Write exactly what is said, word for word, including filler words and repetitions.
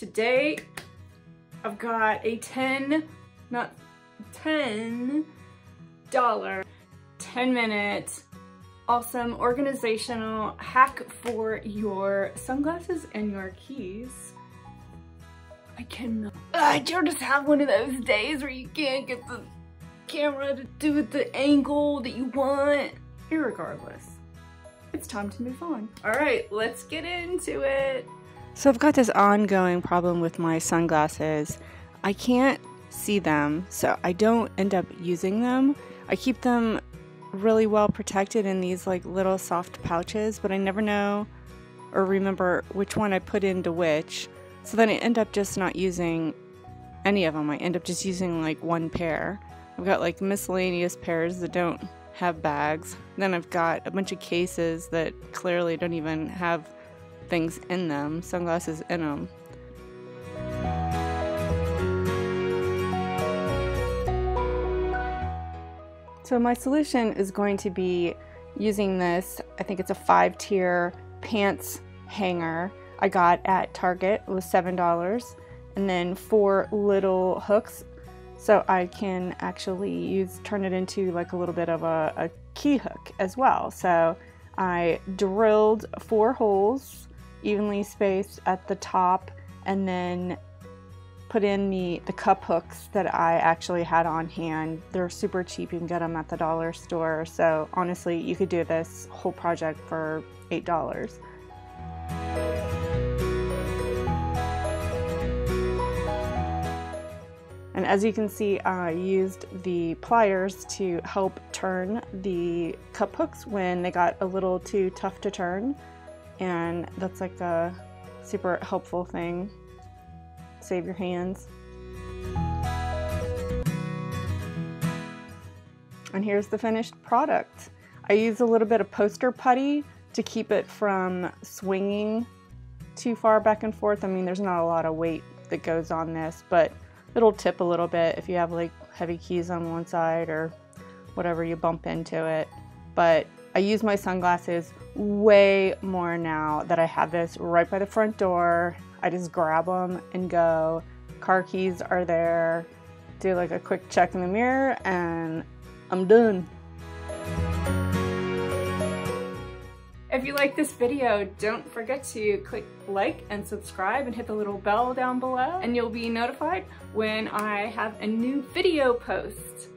Today, I've got a ten, not ten dollar, ten minute awesome organizational hack for your sunglasses and your keys. I cannot. I just have one of those days where you can't get the camera to do it the angle that you want. Irregardless, it's time to move on. All right, let's get into it. So I've got this ongoing problem with my sunglasses. I can't see them, so I don't end up using them. I keep them really well protected in these like little soft pouches, but I never know or remember which one I put into which. So then I end up just not using any of them. I end up just using like one pair. I've got like miscellaneous pairs that don't have bags. Then I've got a bunch of cases that clearly don't even have things in them, sunglasses in them. So my solution is going to be using this, I think it's a five-tier pants hanger I got at Target. It was seven dollars, and then four little hooks. So I can actually use, turn it into like a little bit of a, a key hook as well. So I drilled four holes, evenly spaced at the top, and then put in the, the cup hooks that I actually had on hand. They're super cheap, you can get them at the dollar store. So honestly, you could do this whole project for eight dollars. And as you can see, I used the pliers to help turn the cup hooks when they got a little too tough to turn, and that's like a super helpful thing. Save your hands. And here's the finished product. I used a little bit of poster putty to keep it from swinging too far back and forth. I mean, there's not a lot of weight that goes on this, but it'll tip a little bit if you have like heavy keys on one side or whatever, you bump into it. But I use my sunglasses way more now that I have this right by the front door. I just grab them and go. Car keys are there. Do like a quick check in the mirror and I'm done. If you like this video, don't forget to click like and subscribe and hit the little bell down below, and you'll be notified when I have a new video post.